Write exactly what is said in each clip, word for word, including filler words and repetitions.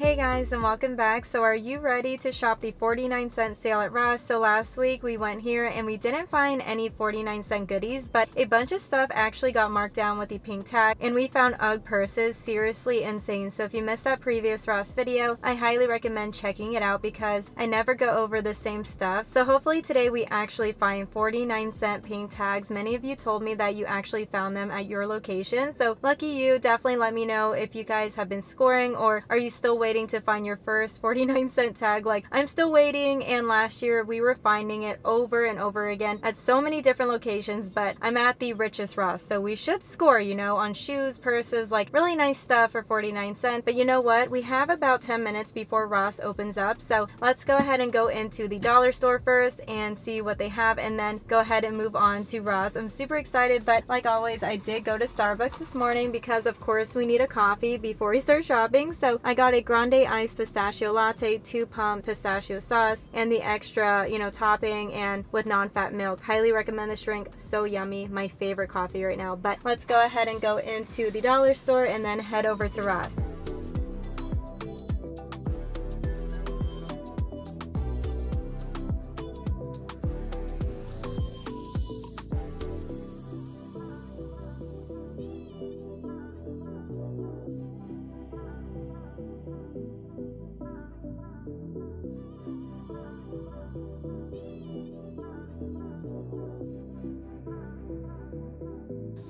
Hey guys, and welcome back. So are you ready to shop the forty-nine cent sale at Ross? So last week we went here and we didn't find any forty-nine cent goodies, but a bunch of stuff actually got marked down with the pink tag, and we found UGG purses, seriously insane. So if you missed that previous Ross video, I highly recommend checking it out because I never go over the same stuff. So hopefully today we actually find forty-nine cent pink tags. Many of you told me that you actually found them at your location, so lucky you. Definitely let me know if you guys have been scoring, or are you still waiting waiting to find your first forty-nine cent tag like I'm still waiting? And last year we were finding it over and over again at so many different locations, but I'm at the richest Ross, so we should score, you know, on shoes, purses, like really nice stuff for forty-nine cents. But you know what, we have about ten minutes before Ross opens up, so let's go ahead and go into the dollar store first and see what they have, and then go ahead and move on to Ross. I'm super excited, but like always, I did go to Starbucks this morning because of course we need a coffee before we start shopping. So I got a grande iced pistachio latte, two pump pistachio sauce, and the extra, you know, topping, and with non-fat milk. Highly recommend this drink, so yummy, my favorite coffee right now. But let's go ahead and go into the dollar store and then head over to Ross.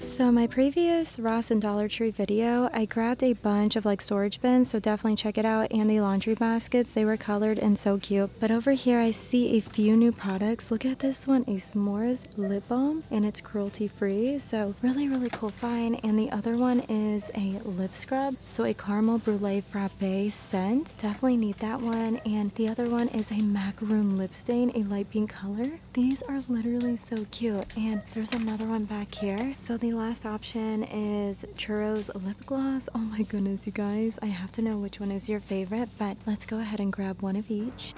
So my previous Ross and Dollar Tree video, I grabbed a bunch of like storage bins, so definitely check it out, and the laundry baskets. They were colored and so cute. But over here I see a few new products. Look at this one, a s'mores lip balm, and it's cruelty free, so really really cool find. And the other one is a lip scrub, so a caramel brulee frappe scent, definitely need that one. And the other one is a macaroon lip stain, a light pink color. These are literally so cute. And there's another one back here. So the last Last option is churros lip gloss. Oh my goodness, you guys, I have to know which one is your favorite, but let's go ahead and grab one of each.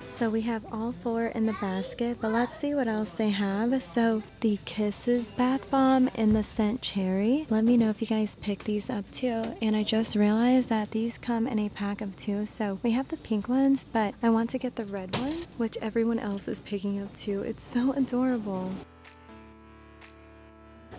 So we have all four in the basket, but let's see what else they have. So the Kisses bath bomb in the scent cherry. Let me know if you guys pick these up too. And I just realized that these come in a pack of two. So we have the pink ones, but I want to get the red one, which everyone else is picking up too. It's so adorable.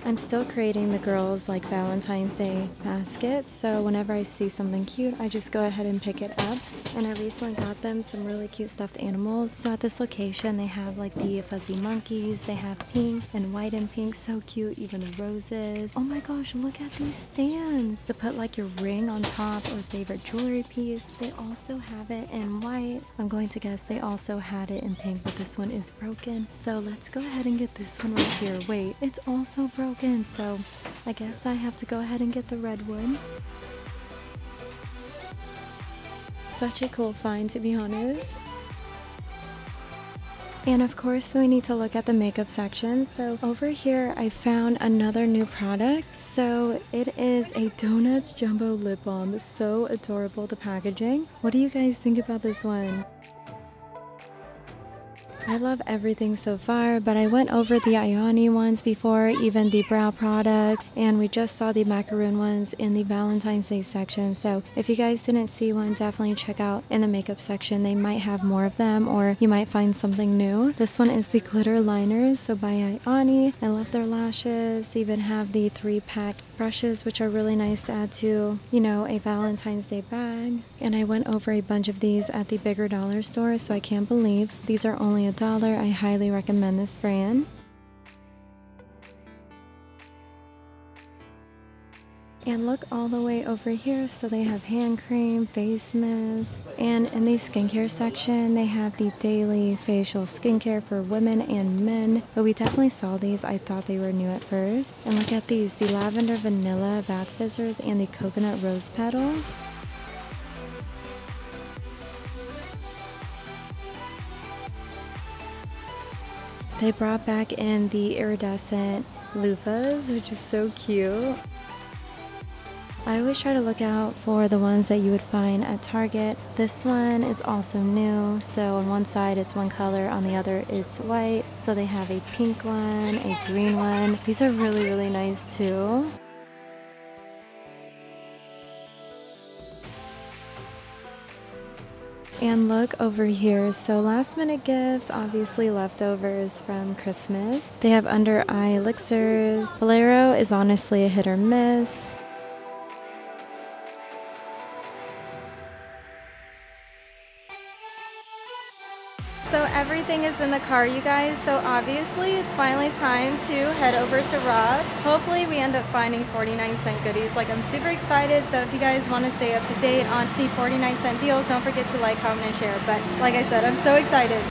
I'm still creating the girls like Valentine's Day basket, so whenever I see something cute, I just go ahead and pick it up. And I recently got them some really cute stuffed animals. So at this location they have like the fuzzy monkeys, they have pink and white and pink, so cute, even the roses. Oh my gosh, look at these stands to put like your ring on top or favorite jewelry piece. They also have it in white. I'm going to guess they also had it in pink, but this one is broken. So let's go ahead and get this one right here. Wait, it's also broken. In, so I guess I have to go ahead and get the red one. Such a cool find, to be honest. And of course we need to look at the makeup section. So over here I found another new product. So it is a Donuts Jumbo Lip Balm. So adorable, the packaging. What do you guys think about this one? I love everything so far, but I went over the Ayani ones before, even the brow products, and we just saw the macaroon ones in the Valentine's Day section. So if you guys didn't see one, definitely check out in the makeup section. They might have more of them, or you might find something new. This one is the glitter liners, so by Ayani. I love their lashes. They even have the three pack brushes, which are really nice to add to, you know, a Valentine's Day bag. And I went over a bunch of these at the bigger dollar store, so I can't believe these are only a dollar. I highly recommend this brand. And look all the way over here, so they have hand cream, face mist, and in the skincare section they have the daily facial skincare for women and men, but we definitely saw these. I thought they were new at first. And look at these, the lavender vanilla bath fizzers and the coconut rose petal. They brought back in the iridescent loofahs, which is so cute. I always try to look out for the ones that you would find at Target. This one is also new, so on one side it's one color, on the other it's white. So they have a pink one, a green one. These are really, really nice too. And look over here, so last minute gifts, obviously leftovers from Christmas. They have under eye elixirs. Bolero is honestly a hit or miss. So everything is in the car, you guys, so obviously it's finally time to head over to Ross. Hopefully we end up finding forty-nine cent goodies. Like, I'm super excited, so if you guys want to stay up to date on the forty-nine cent deals, don't forget to like, comment, and share. But like I said, I'm so excited.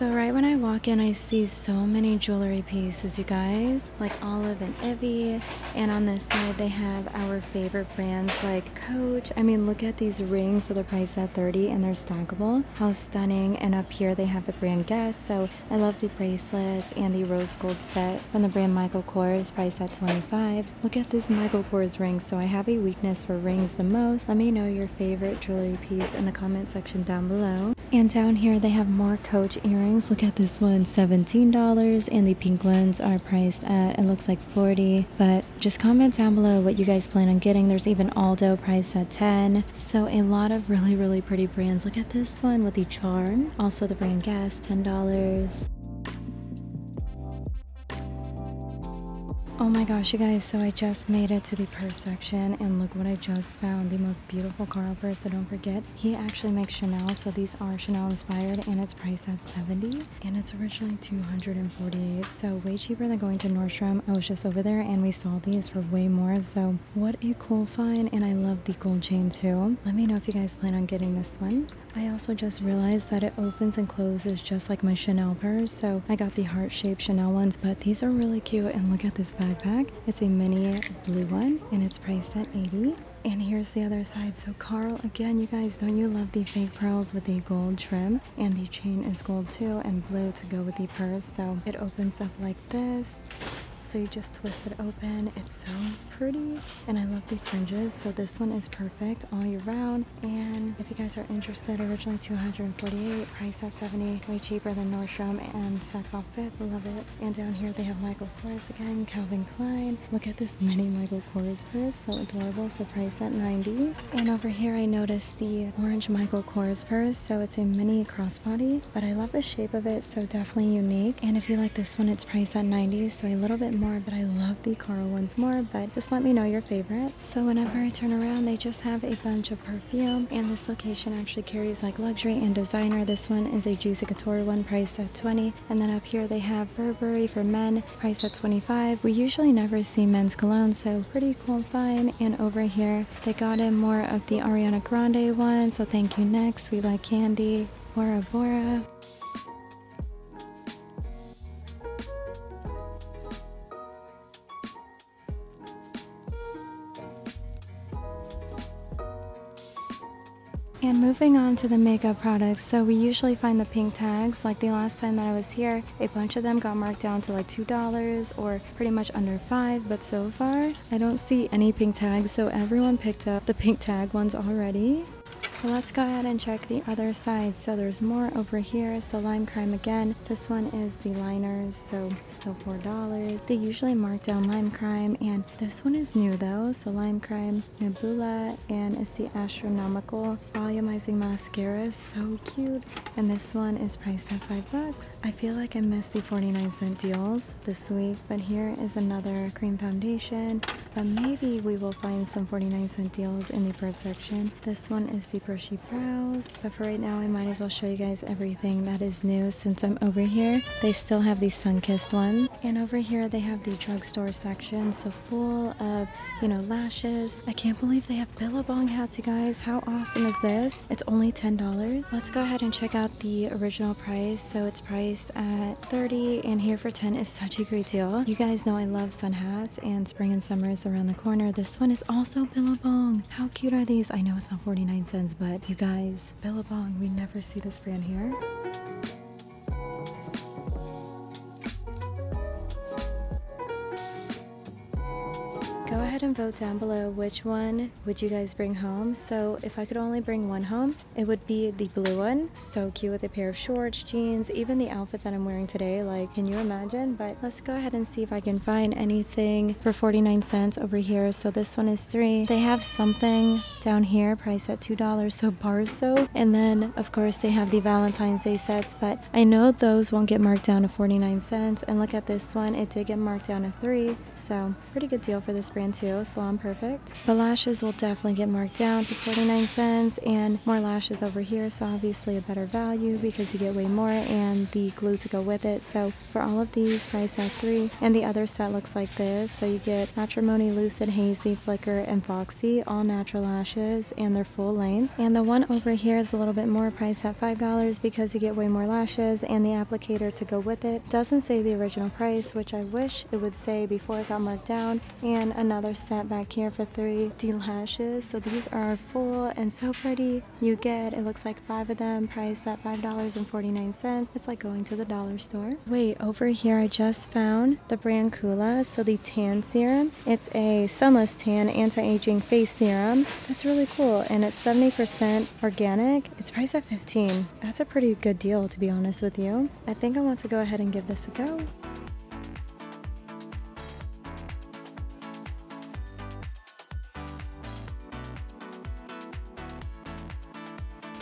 So right when I walk in, I see so many jewelry pieces, you guys, like Olive and Evie. And on this side, they have our favorite brands like Coach. I mean, look at these rings. So they're priced at thirty dollars and they're stackable. How stunning. And up here, they have the brand Guess. So I love the bracelets and the rose gold set from the brand Michael Kors, priced at twenty-five dollars. Look at this Michael Kors ring. So I have a weakness for rings the most. Let me know your favorite jewelry piece in the comment section down below. And down here, they have more Coach earrings. Look at this one, seventeen dollars, and the pink ones are priced at, it looks like forty dollars, but just comment down below what you guys plan on getting. There's even Aldo priced at ten dollars. So a lot of really, really pretty brands. Look at this one with the charm, also the brand Guess, ten dollars. Oh my gosh, you guys, so I just made it to the purse section and look what I just found, the most beautiful Carl purse. So don't forget, he actually makes Chanel, so these are Chanel inspired, and it's priced at seventy dollars, and it's originally two hundred forty-eight dollars, so way cheaper than going to Nordstrom. I was just over there and we saw these for way more, so what a cool find. And I love the gold chain too. Let me know if you guys plan on getting this one. I also just realized that it opens and closes just like my Chanel purse, so I got the heart-shaped Chanel ones, but these are really cute. And look at this backpack. It's a mini blue one and it's priced at eighty dollars. And here's the other side. So Carl, again, you guys, don't you love the fake pearls with the gold trim? And the chain is gold too, and blue to go with the purse. So it opens up like this. So you just twist it open. It's so pretty. And I love the fringes. So this one is perfect all year round. And if you guys are interested, originally two hundred forty-eight dollars, price at seventy dollars, way cheaper than Nordstrom and Saks Off Fifth. Love it. And down here they have Michael Kors again, Calvin Klein. Look at this mini Michael Kors purse. So adorable. So price at ninety dollars. And over here I noticed the orange Michael Kors purse. So it's a mini crossbody, but I love the shape of it. So definitely unique. And if you like this one, it's priced at ninety dollars. So a little bit more, but I love the Carl ones more. But just let me know your favorite. So whenever I turn around, they just have a bunch of perfume, and this location actually carries like luxury and designer. This one is a Juicy Couture one, priced at twenty dollars, and then up here they have Burberry for men, priced at twenty-five dollars. We usually never see men's cologne, so pretty cool find. And over here they got in more of the Ariana Grande one, so thank you next, we like candy, Bora Bora. And moving on to the makeup products, so we usually find the pink tags. Like the last time that I was here, a bunch of them got marked down to like two dollars or pretty much under five, but so far I don't see any pink tags, so everyone picked up the pink tag ones already. Well, let's go ahead and check the other side. So there's more over here. So Lime Crime again. This one is the liners, so still four dollars. They usually mark down Lime Crime, and this one is new though. So Lime Crime Nebula, and it's the Astronomical Volumizing Mascara. So cute. And this one is priced at five bucks. I feel like I missed the forty-nine cent deals this week, but here is another cream foundation. But maybe we will find some forty-nine cent deals in the purse section. This one is the brushy brows. But for right now, I might as well show you guys everything that is new since I'm over here. They still have the sun-kissed ones. And over here, they have the drugstore section. So full of, you know, lashes. I can't believe they have Billabong hats, you guys. How awesome is this? It's only ten dollars. Let's go ahead and check out the original price. So it's priced at thirty dollars and here for ten dollars is such a great deal. You guys know I love sun hats and spring and summer is around the corner. This one is also Billabong. How cute are these? I know it's not forty-nine cents, but you guys, Billabong, we never see this brand here. Go ahead and vote down below which one would you guys bring home. So if I could only bring one home, it would be the blue one. So cute with a pair of shorts, jeans, even the outfit that I'm wearing today. Like, can you imagine? But let's go ahead and see if I can find anything for forty-nine cents over here. So this one is three. They have something down here priced at two dollars. So bar soap. And then, of course, they have the Valentine's Day sets. But I know those won't get marked down to forty-nine cents. And look at this one. It did get marked down to three. So pretty good deal for this brand. Too, salon perfect. The lashes will definitely get marked down to forty-nine cents and more lashes over here, so obviously a better value because you get way more and the glue to go with it. So for all of these, price at three. And the other set looks like this. So you get Matrimony, Lucid, Hazy, Flicker, and Foxy, all natural lashes, and they're full length. And the one over here is a little bit more, priced at five dollars because you get way more lashes and the applicator to go with it. Doesn't say the original price, which I wish it would say before it got marked down. And another Another set back here for three D lashes. So these are full and so pretty. You get, it looks like five of them, priced at five dollars and forty-nine cents. It's like going to the dollar store. Wait, over here I just found the brand Coola. So the tan serum. It's a sunless tan anti-aging face serum. That's really cool. And it's seventy percent organic. It's priced at fifteen dollars. That's a pretty good deal, to be honest with you. I think I want to go ahead and give this a go.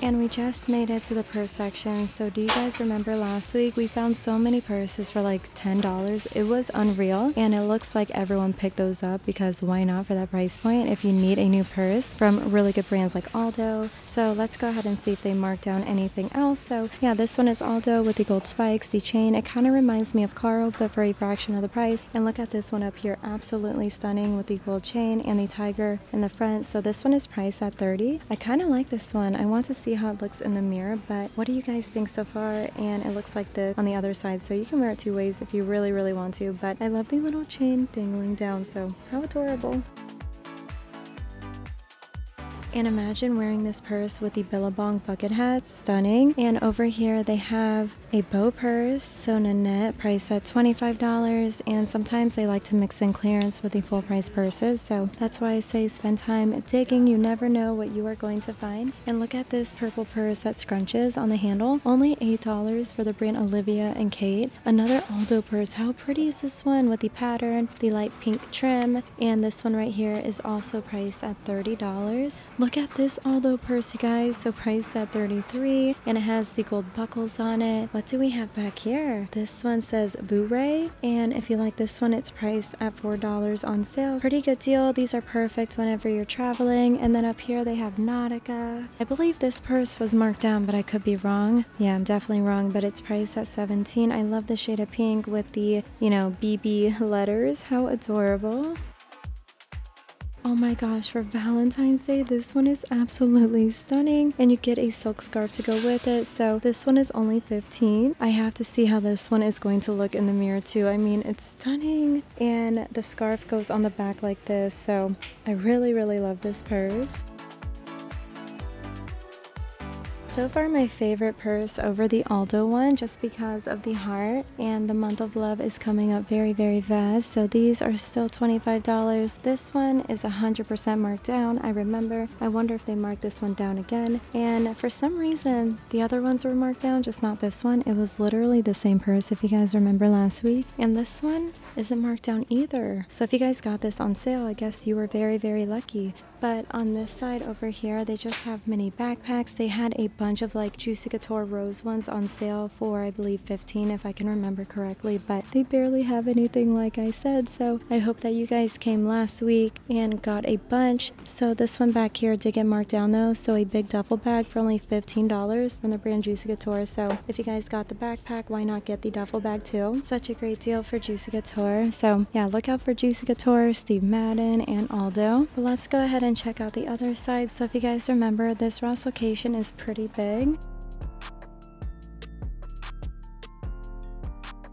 And we just made it to the purse section. So do you guys remember last week we found so many purses for like ten dollars? It was unreal, and it looks like everyone picked those up because why not for that price point if you need a new purse from really good brands like Aldo. So let's go ahead and see if they mark down anything else. So yeah, this one is Aldo with the gold spikes, the chain. It kind of reminds me of Carl, but for a fraction of the price. And look at this one up here, absolutely stunning with the gold chain and the tiger in the front. So this one is priced at thirty dollars. I kind of like this one. I want to see how it looks in the mirror, but what do you guys think so far? And it looks like this on the other side, so you can wear it two ways if you really really want to, but I love the little chain dangling down. So how adorable. And imagine wearing this purse with the Billabong bucket hat. Stunning. And over here they have a bow purse. So Nanette, priced at twenty-five dollars. And sometimes they like to mix in clearance with the full price purses. So that's why I say spend time digging. You never know what you are going to find. And look at this purple purse that scrunches on the handle. Only eight dollars for the brand Olivia and Kate. Another Aldo purse. How pretty is this one with the pattern, the light pink trim. And this one right here is also priced at thirty dollars. Look at this Aldo purse, you guys. So priced at thirty-three dollars, and it has the gold buckles on it. What do we have back here? This one says Boo-ray, and if you like this one, it's priced at four dollars on sale. Pretty good deal. These are perfect whenever you're traveling. And then up here they have Nautica. I believe this purse was marked down, but I could be wrong. Yeah, I'm definitely wrong, but it's priced at seventeen dollars. I love the shade of pink with the, you know, B B letters. How adorable. Oh my gosh, for Valentine's Day, this one is absolutely stunning. And you get a silk scarf to go with it. So this one is only fifteen dollars. I have to see how this one is going to look in the mirror too. I mean, it's stunning. And the scarf goes on the back like this. So I really, really love this purse. So far my favorite purse over the Aldo one, just because of the heart, and the month of love is coming up very very fast. So these are still twenty-five dollars. This one is one hundred percent marked down. I remember. I wonder if they marked this one down again. And for some reason the other ones were marked down, just not this one. It was literally the same purse if you guys remember last week. And this one isn't marked down either. So if you guys got this on sale, I guess you were very very lucky. But on this side over here, they just have mini backpacks. They had a bunch of like Juicy Couture rose ones on sale for I believe fifteen if I can remember correctly, but they barely have anything like I said. So I hope that you guys came last week and got a bunch. So this one back here did get marked down though, so a big duffel bag for only fifteen dollars from the brand Juicy Couture. So if you guys got the backpack, why not get the duffel bag too? Such a great deal for Juicy Couture. So yeah, look out for Juicy Couture, Steve Madden, and Aldo. But let's go ahead and check out the other side. So if you guys remember, this Ross location is pretty big.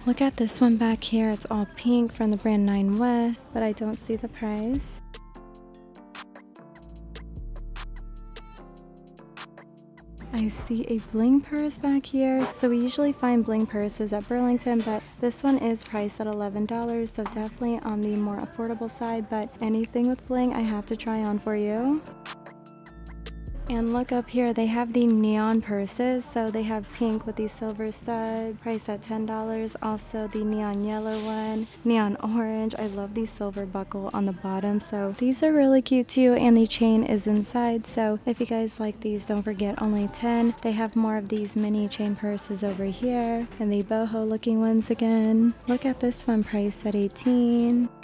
Look at this one back here. It's all pink from the brand Nine West, but I don't see the price. I see a bling purse back here. So we usually find bling purses at Burlington, but this one is priced at eleven dollars, so definitely on the more affordable side, but anything with bling I have to try on for you. And look up here, they have the neon purses. So they have pink with the silver stud, priced at ten dollars. Also the neon yellow one, neon orange. I love the silver buckle on the bottom. So these are really cute too, and the chain is inside. So if you guys like these, don't forget, only ten. They have more of these mini chain purses over here, and the boho looking ones again. Look at this one, priced at eighteen dollars.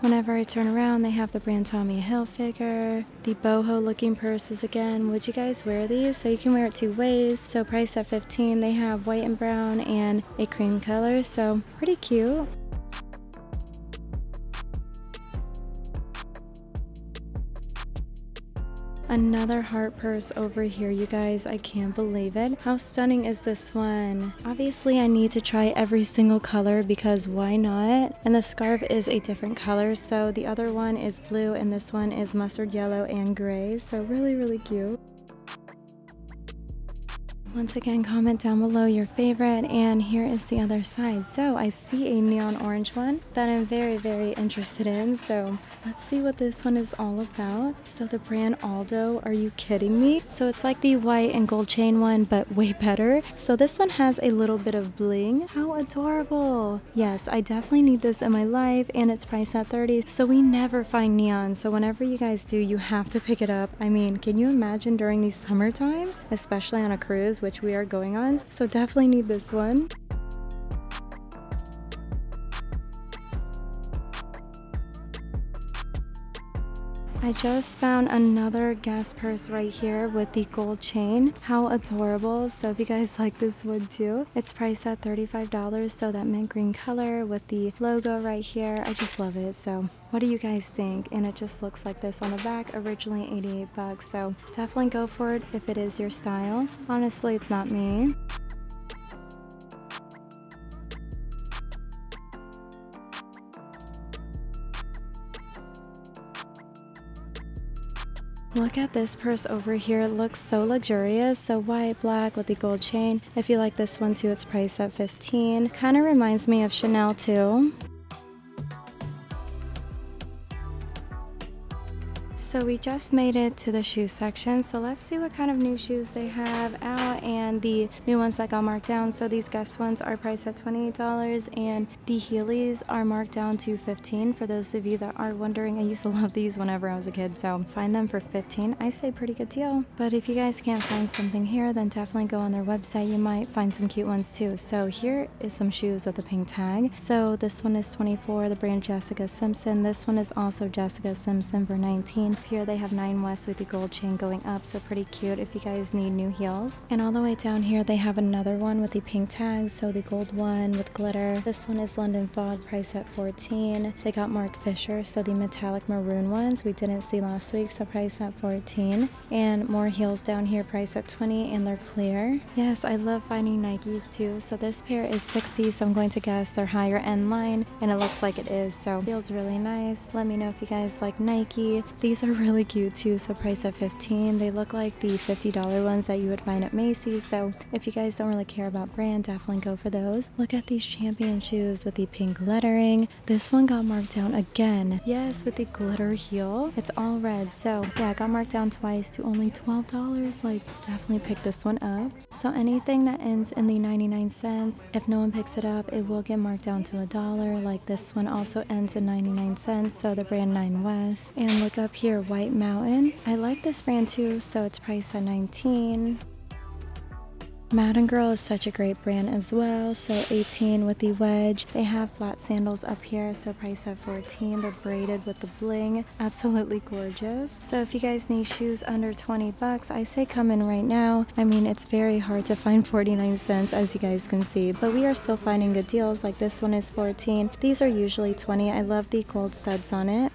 Whenever I turn around, they have the brand Tommy Hilfiger, the boho looking purses again. Would you guys wear these? So you can wear it two ways. So priced at fifteen dollars, they have white and brown and a cream color, so pretty cute. Another heart purse over here, you guys. I can't believe it. How stunning is this one? Obviously, I need to try every single color because why not? And the scarf is a different color. So the other one is blue and this one is mustard yellow and gray. So really, really cute. Once again, comment down below your favorite, and here is the other side. So I see a neon orange one that I'm very, very interested in. So let's see what this one is all about. So the brand Aldo, are you kidding me? So it's like the white and gold chain one, but way better. So this one has a little bit of bling. How adorable. Yes, I definitely need this in my life, and it's priced at thirty dollars. So we never find neon. So whenever you guys do, you have to pick it up. I mean, can you imagine during the summertime, especially on a cruise, which we are going on? So definitely need this one. I just found another Guess purse right here with the gold chain. How adorable. So if you guys like this one too, it's priced at thirty-five dollars. So that mint green color with the logo right here. I just love it. So what do you guys think? And it just looks like this on the back, originally eighty-eight bucks. So definitely go for it if it is your style. Honestly, it's not me. Look at this purse over here. It looks so luxurious. So white, black with the gold chain. If you like this one too, it's priced at fifteen dollars. Kind of reminds me of Chanel too. So we just made it to the shoe section. So let's see what kind of new shoes they have out and the new ones that got marked down. So these Guess ones are priced at twenty-eight dollars, and the Heelys are marked down to fifteen dollars. For those of you that are wondering, I used to love these whenever I was a kid. So find them for fifteen dollars. I say pretty good deal. But if you guys can't find something here, then definitely go on their website. You might find some cute ones too. So here is some shoes with the pink tag. So this one is twenty-four dollars, the brand Jessica Simpson. This one is also Jessica Simpson for nineteen dollars. Here they have Nine West with the gold chain going up, so pretty cute if you guys need new heels. And all the way down here they have another one with the pink tag, so the gold one with glitter. This one is London Fog, priced at fourteen dollars. They got Mark Fisher, so the metallic maroon ones we didn't see last week, so priced at fourteen dollars. And more heels down here, priced at twenty dollars, and they're clear. Yes, I love finding Nikes too. So this pair is sixty dollars, so I'm going to guess they're higher end line, and it looks like it is, so feels really nice. Let me know if you guys like Nike. These are are really cute too, so priced at fifteen dollars. They look like the fifty dollar ones that you would find at Macy's, so if you guys don't really care about brand, definitely go for those. Look at these Champion shoes with the pink lettering. This one got marked down again. Yes, with the glitter heel. It's all red, so yeah, it got marked down twice to only twelve dollars. Like, definitely pick this one up. So anything that ends in the ninety-nine cents, if no one picks it up, it will get marked down to a dollar. Like this one also ends in ninety-nine cents, so the brand Nine West. And look up here, White Mountain. I like this brand too, so it's priced at nineteen dollars. Madden Girl is such a great brand as well, so eighteen dollars with the wedge. They have flat sandals up here, so price at fourteen dollars. They're braided with the bling, absolutely gorgeous. So if you guys need shoes under twenty bucks, I say come in right now. I mean, it's very hard to find forty-nine cents, as you guys can see, but we are still finding good deals. Like this one is fourteen dollars. These are usually twenty dollars. I love the gold studs on it.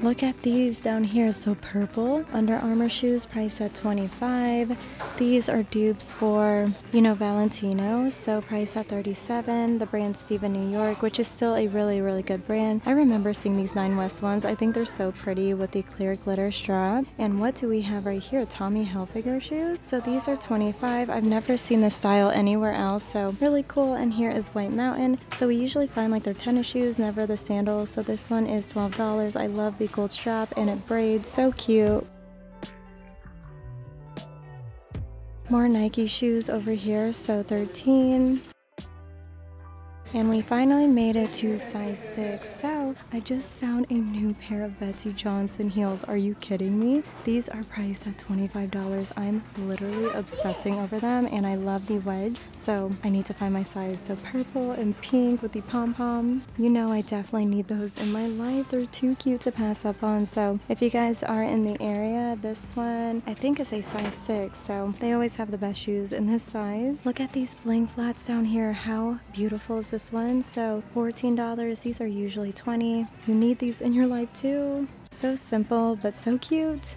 Look at these down here, so purple. Under Armour shoes, priced at twenty-five dollars. These are dupes for, you know, Valentino, so priced at thirty-seven dollars. The brand Steve in New York, which is still a really, really good brand. I remember seeing these Nine West ones. I think they're so pretty with the clear glitter strap. And what do we have right here? Tommy Hilfiger shoes. So these are twenty-five dollars. I've never seen this style anywhere else, so really cool. And here is White Mountain. So we usually find like their tennis shoes, never the sandals. So this one is twelve dollars. I love the gold strap and it braids, so cute. More Nike shoes over here, so thirteen dollars. And we finally made it to size six, so I just found a new pair of Betsey Johnson heels. Are you kidding me? These are priced at twenty-five dollars. I'm literally obsessing over them, and I love the wedge, so I need to find my size. So purple and pink with the pom-poms. You know I definitely need those in my life. They're too cute to pass up on, so if you guys are in the area, this one I think is a size six, so they always have the best shoes in this size. Look at these bling flats down here. How beautiful is this? This one, so fourteen dollars. These are usually twenty dollars. You need these in your life too. So simple but so cute.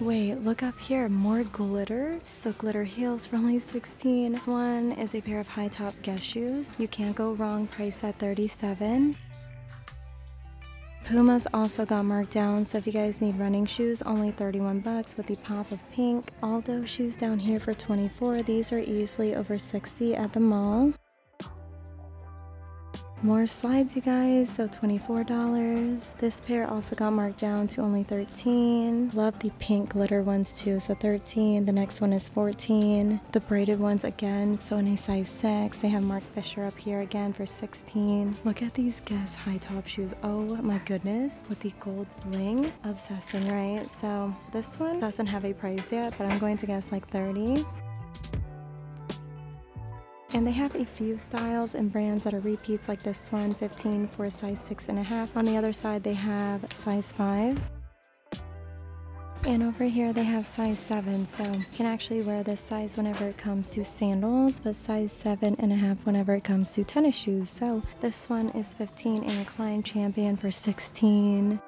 Wait, look up here, more glitter. So glitter heels for only sixteen dollars. One is a pair of high top Guess shoes. You can't go wrong, price at thirty-seven dollars. Puma's also got marked down, so if you guys need running shoes, only thirty-one bucks with the pop of pink. Aldo shoes down here for twenty-four dollars. These are easily over sixty dollars at the mall. More slides, you guys, so twenty-four dollars. This pair also got marked down to only thirteen dollars. Love the pink glitter ones too, so thirteen dollars. The next one is fourteen dollars. The braided ones again, so in a size six. They have Mark Fisher up here again for sixteen dollars. Look at these Guess high top shoes. Oh my goodness, with the gold bling. Obsessing, right? So this one doesn't have a price yet, but I'm going to guess like thirty dollars. And they have a few styles and brands that are repeats, like this one, fifteen dollars for size six and a half. On the other side, they have size five. And over here, they have size seven, so you can actually wear this size whenever it comes to sandals, but size seven and a half whenever it comes to tennis shoes. So this one is fifteen dollars and a Klein Champion for sixteen dollars.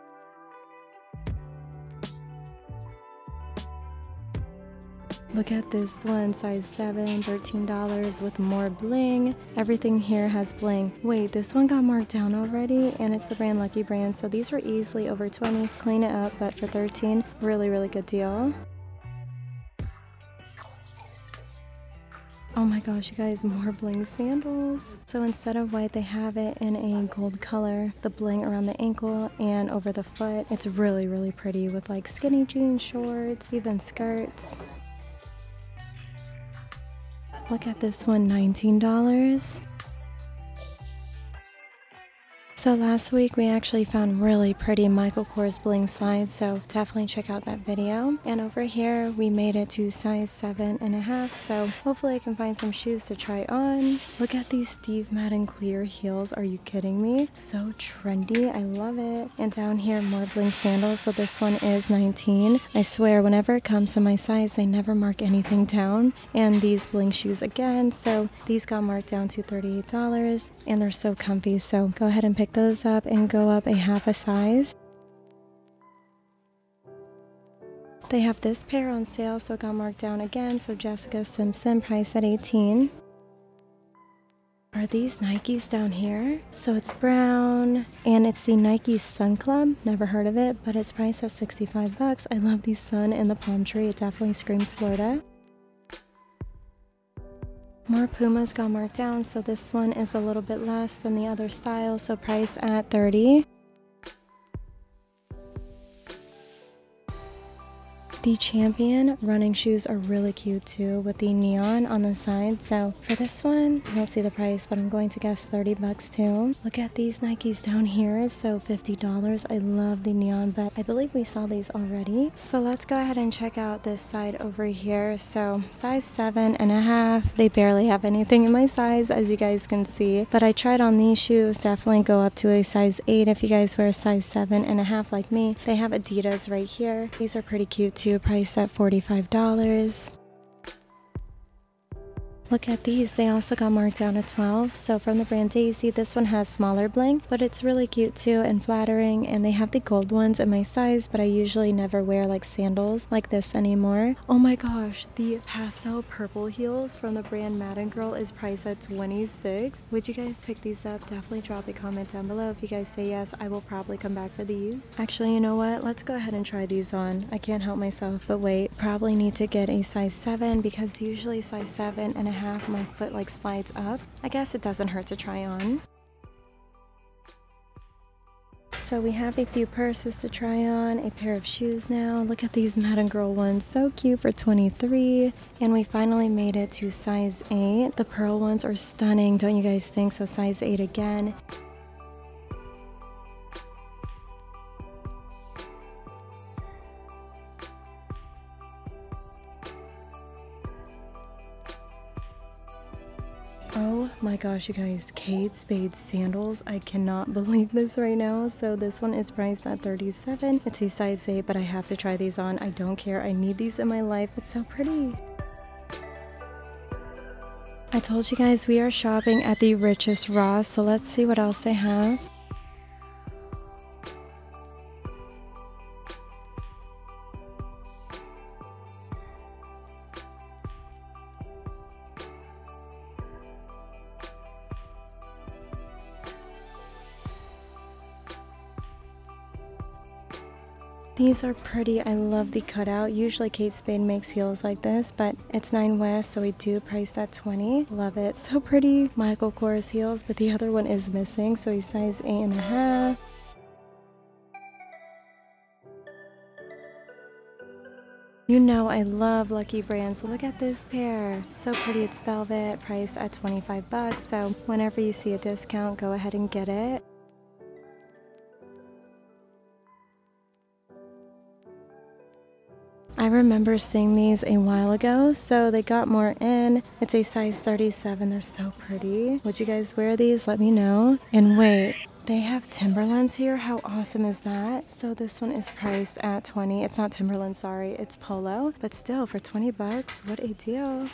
Look at this one, size seven, thirteen dollars with more bling. Everything here has bling. Wait, this one got marked down already, and it's the brand Lucky Brand, so these were easily over twenty dollars. Clean it up, but for thirteen dollars, really, really good deal. Oh my gosh, you guys, more bling sandals. So instead of white, they have it in a gold color, the bling around the ankle and over the foot. It's really, really pretty with like skinny jeans, shorts, even skirts. Look at this one, nineteen dollars. So last week we actually found really pretty Michael Kors bling slides, so definitely check out that video. And over here we made it to size seven and a half, so hopefully I can find some shoes to try on. Look at these Steve Madden clear heels. Are you kidding me? So trendy, I love it. And down here, more bling sandals, so this one is nineteen dollars. I swear, whenever it comes to my size, they never mark anything down. And these bling shoes again, so these got marked down to thirty-eight dollars, and they're so comfy, so go ahead and pick those up and go up a half a size. They have this pair on sale, so it got marked down again, so Jessica Simpson, price at eighteen dollars. Are these Nikes down here? So it's brown, and it's the Nike Sun Club. Never heard of it, but it's priced at sixty-five bucks. I love the sun and the palm tree. It definitely screams Florida. More Pumas got marked down, so this one is a little bit less than the other style, so priced at thirty dollars. The Champion running shoes are really cute too, with the neon on the side. So for this one, I don't see the price, but I'm going to guess thirty bucks too. Look at these Nikes down here, so fifty dollars. I love the neon, but I believe we saw these already. So let's go ahead and check out this side over here. So size seven and a half. They barely have anything in my size, as you guys can see. But I tried on these shoes. Definitely go up to a size eight if you guys wear a size seven and a half like me. They have Adidas right here. These are pretty cute too. Price at forty-five dollars. Look at these, they also got marked down at twelve dollars. So from the brand Daisy, this one has smaller bling, but it's really cute too and flattering, and they have the gold ones in my size, but I usually never wear like sandals like this anymore. Oh my gosh, the pastel purple heels from the brand Madden Girl is priced at twenty-six dollars. Would you guys pick these up? Definitely drop a comment down below. If you guys say yes, I will probably come back for these. Actually, you know what? Let's go ahead and try these on. I can't help myself, but wait, probably need to get a size seven because usually size seven and a half my foot like slides up. I guess it doesn't hurt to try on. So we have a few purses to try on, a pair of shoes now. Look at these Madden Girl ones, so cute for twenty-three dollars. And we finally made it to size eight. The pearl ones are stunning, don't you guys think? So size eight again. Oh my gosh, you guys, Kate Spade sandals. I cannot believe this right now. So this one is priced at thirty-seven dollars. It's a size eight, but I have to try these on. I don't care. I need these in my life. It's so pretty. I told you guys we are shopping at the richest Ross, so let's see what else they have. These are pretty. I love the cutout. Usually Kate Spade makes heels like this, but it's Nine West, so we do price at twenty dollars. Love it. So pretty. Michael Kors heels, but the other one is missing, so he's size eight and a half. You know I love lucky brands, so look at this pair. So pretty. It's velvet, priced at twenty-five bucks. So whenever you see a discount, go ahead and get it. I remember seeing these a while ago, so they got more in. It's a size thirty-seven. They're so pretty. Would you guys wear these? Let me know. And wait, they have Timberlands here. How awesome is that? So this one is priced at twenty dollars. It's not Timberlands, sorry. It's Polo. But still, for twenty bucks, what a deal.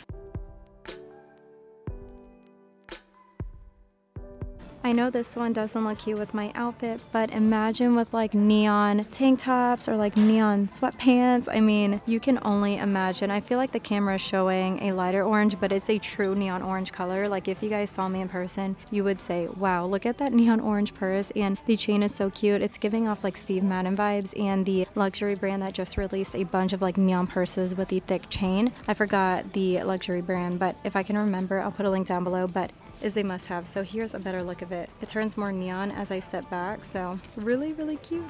I know this one doesn't look cute with my outfit, but imagine with like neon tank tops or like neon sweatpants. I mean, you can only imagine. I feel like the camera is showing a lighter orange, but it's a true neon orange color. Like if you guys saw me in person, you would say, wow, look at that neon orange purse. And the chain is so cute. It's giving off like Steve Madden vibes, and the luxury brand that just released a bunch of like neon purses with the thick chain. I forgot the luxury brand, but if I can remember, I'll put a link down below. But is a must-have. So here's a better look of it. It turns more neon as I step back, so really, really cute.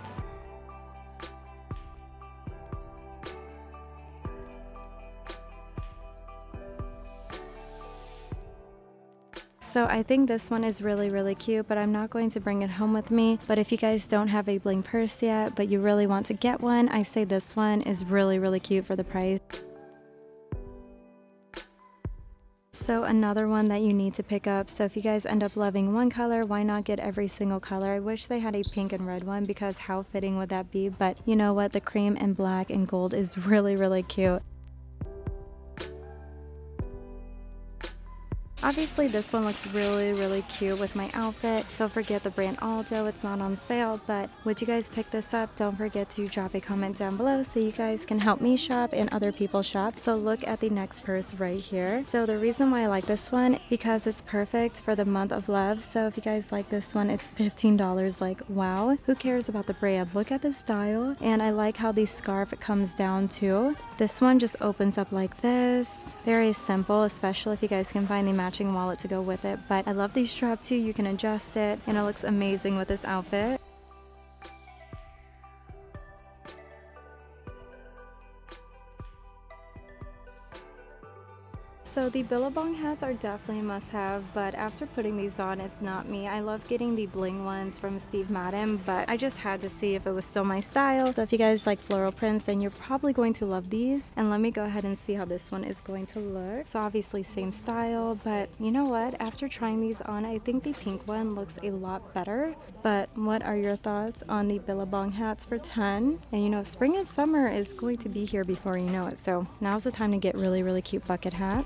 So I think this one is really, really cute, but I'm not going to bring it home with me. But if you guys don't have a bling purse yet, but you really want to get one, I say this one is really, really cute for the price. So another one that you need to pick up. So if you guys end up loving one color, why not get every single color? I wish they had a pink and red one because how fitting would that be? But you know what? The cream and black and gold is really, really cute. Obviously this one looks really, really cute with my outfit. Don't forget the brand Aldo, it's not on sale, but would you guys pick this up? Don't forget to drop a comment down below so you guys can help me shop and other people shop. So look at the next purse right here. So the reason why I like this one, because it's perfect for the month of love. So if you guys like this one, it's fifteen dollars, like wow. Who cares about the brand? Look at the style. And I like how the scarf comes down too. This one just opens up like this. Very simple, especially if you guys can find the matching wallet to go with it. But I love the strap too, you can adjust it and it looks amazing with this outfit. So the Billabong hats are definitely a must-have, but after putting these on, it's not me. I love getting the bling ones from Steve Madden, but I just had to see if it was still my style. So if you guys like floral prints, then you're probably going to love these. And let me go ahead and see how this one is going to look. So obviously same style, but you know what? After trying these on, I think the pink one looks a lot better. But what are your thoughts on the Billabong hats for ten? And you know, spring and summer is going to be here before you know it. So now's the time to get really, really cute bucket hats.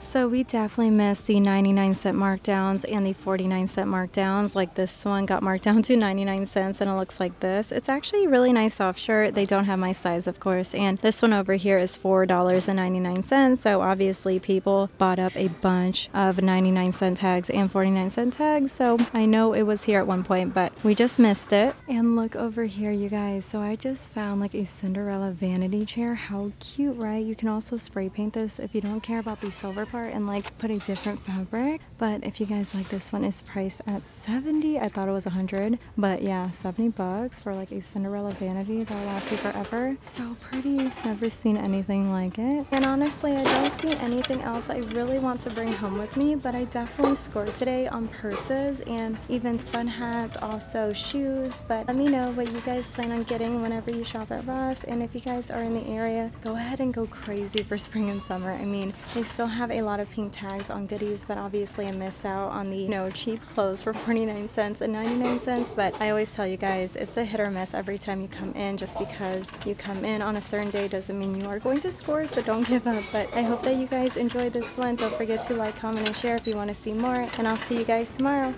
So we definitely missed the ninety-nine cent markdowns and the forty-nine cent markdowns. Like this one got marked down to ninety-nine cents and it looks like this. It's actually a really nice soft shirt. They don't have my size, of course. And this one over here is four ninety-nine. So obviously people bought up a bunch of ninety-nine cent tags and forty-nine cent tags. So I know it was here at one point, but we just missed it. And look over here, you guys. So I just found like a Cinderella vanity chair. How cute, right? You can also spray paint this if you don't care about the silver part and like put a different fabric. But if you guys like this one, it's priced at seventy. I thought it was one hundred, but yeah, seventy bucks for like a Cinderella vanity that'll last you forever. So pretty, never seen anything like it. And honestly, I don't see anything else I really want to bring home with me, but I definitely scored today on purses and even sun hats, also shoes. But let me know what you guys plan on getting whenever you shop at Ross, and if you guys are in the area, go ahead and go crazy for spring and summer. I mean, they still have a lot of pink tags on goodies, but obviously I missed out on the, you know, cheap clothes for forty-nine cents and ninety-nine cents. But I always tell you guys, it's a hit or miss every time you come in. Just because you come in on a certain day doesn't mean you are going to score, so don't give up. But I hope that you guys enjoyed this one. Don't forget to like, comment, and share if you want to see more, and I'll see you guys tomorrow.